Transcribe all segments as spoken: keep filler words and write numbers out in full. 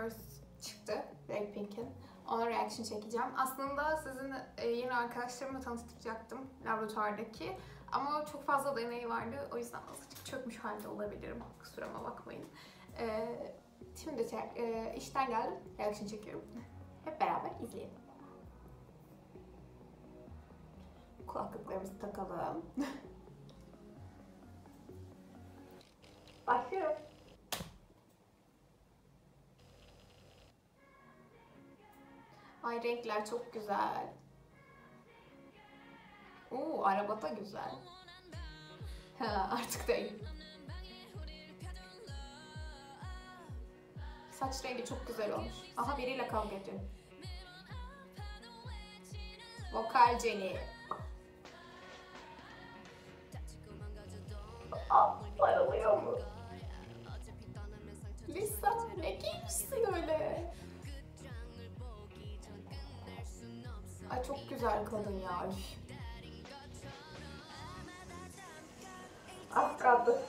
Girls çıktı Black Pink'in. Ona reaction çekeceğim. Aslında sizin yeni arkadaşlarımla tanıştıracaktım laboratuvardaki. Ama çok fazla deney vardı. O yüzden azıcık çökmüş halde olabilirim. Kusuruma bakmayın. Ee, şimdi e, işten geldim. Reaction çekiyorum. Hep beraber izleyelim. Kulaklıklarımızı takalım. Başlıyorum. Ay renkler çok güzel. Uuu arabada güzel. Ha, artık da iyi. Saç rengi çok güzel olmuş. Aha biriyle kavga ediyor. Vokal Jenny. Bayılıyor mu? Lisa ne giymişsin öyle? Ay çok güzel kadın ya. Ah kaldı.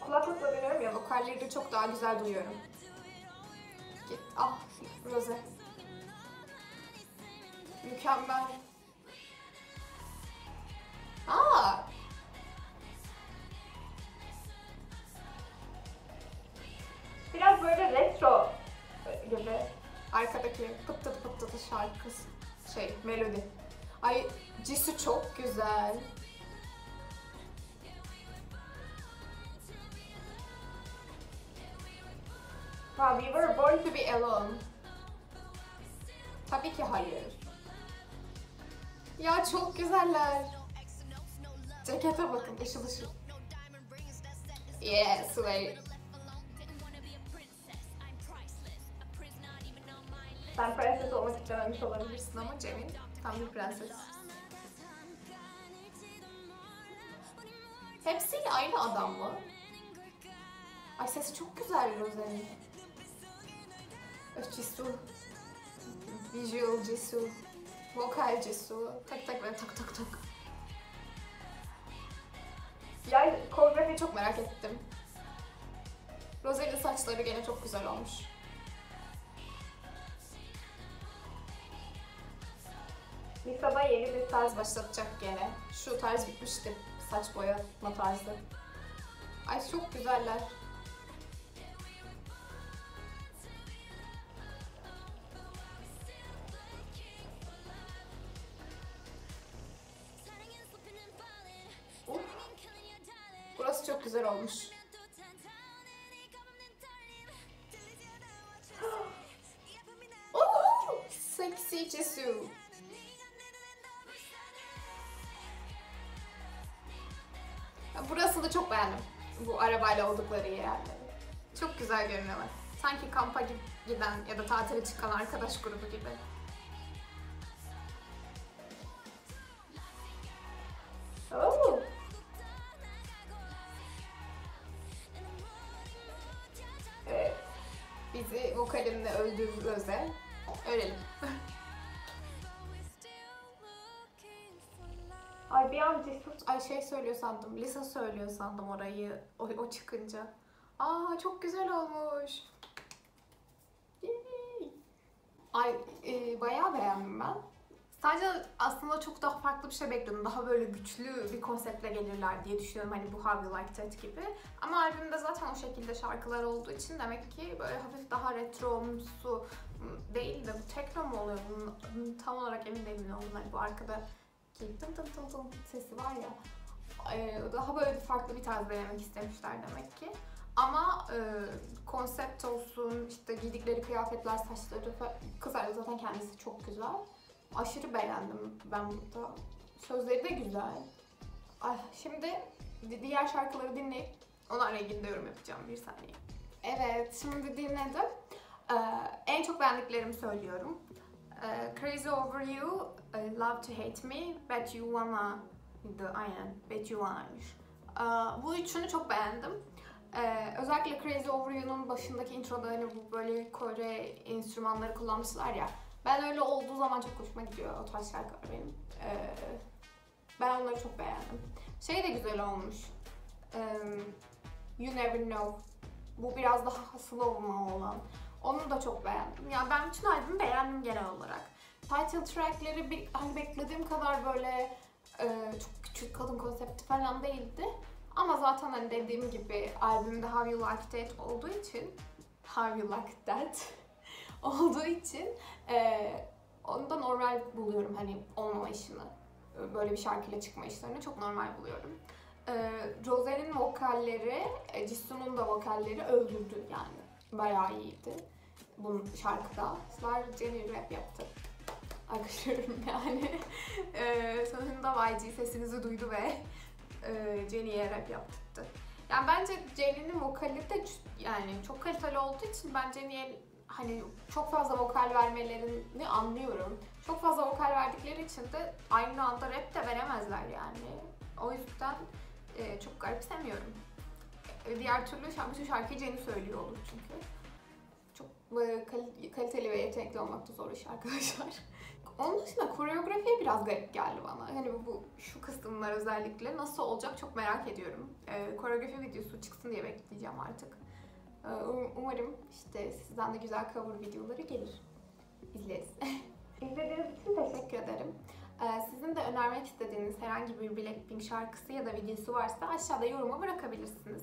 Kulaklıkla deniyorum ya, vokalleri de çok daha güzel duyuyorum. Git, ah Rose. Mükemmel. Aa. Biraz böyle retro gibi. Arkadaki pıt pıt pıt pıt şarkısı, şey melodi. Ay Jisoo çok güzel. Wow, we were born to be alone. Tabii ki hayır. Ya çok güzeller. Cekete bakın, ışıl ışıl. Yes, wait. Sen prenses olmak istememiş olabilirsin ama Cemil tam bir prenses. Hepsiyle aynı adam mı? Ay sesi çok güzel Rose'nin. Jisoo. Visual Jisoo. Vokal Jisoo. Tak tak böyle tak tak tak. Ya koreografiyi çok merak ettim. Rose'nin saçları gene çok güzel olmuş. Lisa'da yeni bir tarz başlatacak gene. Şu tarz bitmişti. Saç boyatma tarzı. Ay çok güzeller. Of. Burası çok güzel olmuş. Oh, sexy Jisoo. Burasını çok beğendim. Bu arabayla oldukları yerleri. Çok güzel görünüyorlar. Sanki kampa giden ya da tatile çıkan arkadaş grubu gibi. Oh. Evet. Bizi vokalimle öldürür Öze. Ölelim. Ay bir an Ay şey söylüyor sandım, Lisa söylüyor sandım orayı, o, o çıkınca. Aa çok güzel olmuş. Yay. Ay e, bayağı beğendim ben. Sadece aslında çok daha farklı bir şey bekledim. Daha böyle güçlü bir konseptle gelirler diye düşünüyorum. Hani bu How You Like That gibi. Ama albümde zaten o şekilde şarkılar olduğu için demek ki böyle hafif daha retromsu değil de bu tekno mu oluyor? Bunun, tam olarak emin değilim ne olduğunu. Bu arkada tım tım tım tım sesi var ya, daha böyle farklı bir tarz denemek istemişler demek ki. Ama e, konsept olsun, işte giydikleri kıyafetler, saçları, kızlar zaten kendisi çok güzel. Aşırı beğendim ben burada. Sözleri de güzel. Ay, şimdi diğer şarkıları dinleyip onlarla ilgili de yorum yapacağım bir saniye. Evet, şimdi dinledim. Ee, en çok beğendiklerimi söylüyorum. Ee, Crazy Over You, Love To Hate Me, Bet You Wanna, aynen Bet You Wanna'ymış. Bu üçünü çok beğendim. Özellikle Crazy Over You'nun başındaki introda hani bu böyle Kore enstrümanları kullanmışlar ya. Ben öyle olduğu zaman çok hoşuma gidiyor o tarz şarkılar benim. Ben onları çok beğendim. Şey de güzel olmuş. You Never Know Bu biraz daha slow olan. Onu da çok beğendim. Yani ben bütün albümü beğendim genel olarak. Title track'leri bir, hani beklediğim kadar böyle e, çok küçük kadın konsepti falan değildi. Ama zaten hani dediğim gibi albümde How You Like That olduğu için How You Like That olduğu için e, ondan normal buluyorum hani olma işini. Böyle bir şarkıyla çıkma işlerini çok normal buluyorum. E, Jose'nin vokalleri, e, Jisoo'nun da vokalleri öldürdü yani. Bayağı iyiydi. Bu şarkıda. Jenny rap yaptı. Akışıyorum yani. E, sonunda Y G sesinizi duydu ve e, Jenny'ye rap yaptırdı. Yani bence Jenny'nin vokali de yani çok kaliteli olduğu için ben Jenny'ye hani çok fazla vokal vermelerini anlıyorum. Çok fazla vokal verdikleri için de aynı anda rap de veremezler yani. O yüzden e, çok garipsemiyorum. Diğer türlü bütün şarkıyı Jenny söylüyor olur çünkü. Çok kaliteli ve yetenekli olmakta zor iş arkadaşlar. Onun dışında koreografiye biraz garip geldi bana. Hani bu şu kısımlar özellikle nasıl olacak çok merak ediyorum. E, koreografi videosu çıksın diye bekleyeceğim artık. E, umarım işte sizden de güzel cover videoları gelir. İzleriz. İzlediğiniz için teşekkür ederim. Sizin de önermek istediğiniz herhangi bir Black Pink şarkısı ya da videosu varsa aşağıda yoruma bırakabilirsiniz.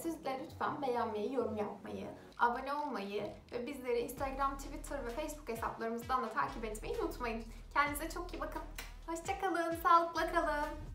Siz de lütfen beğenmeyi, yorum yapmayı, abone olmayı ve bizleri Instagram, Twitter ve Facebook hesaplarımızdan da takip etmeyi unutmayın. Kendinize çok iyi bakın. Hoşça kalın, sağlıkla kalın.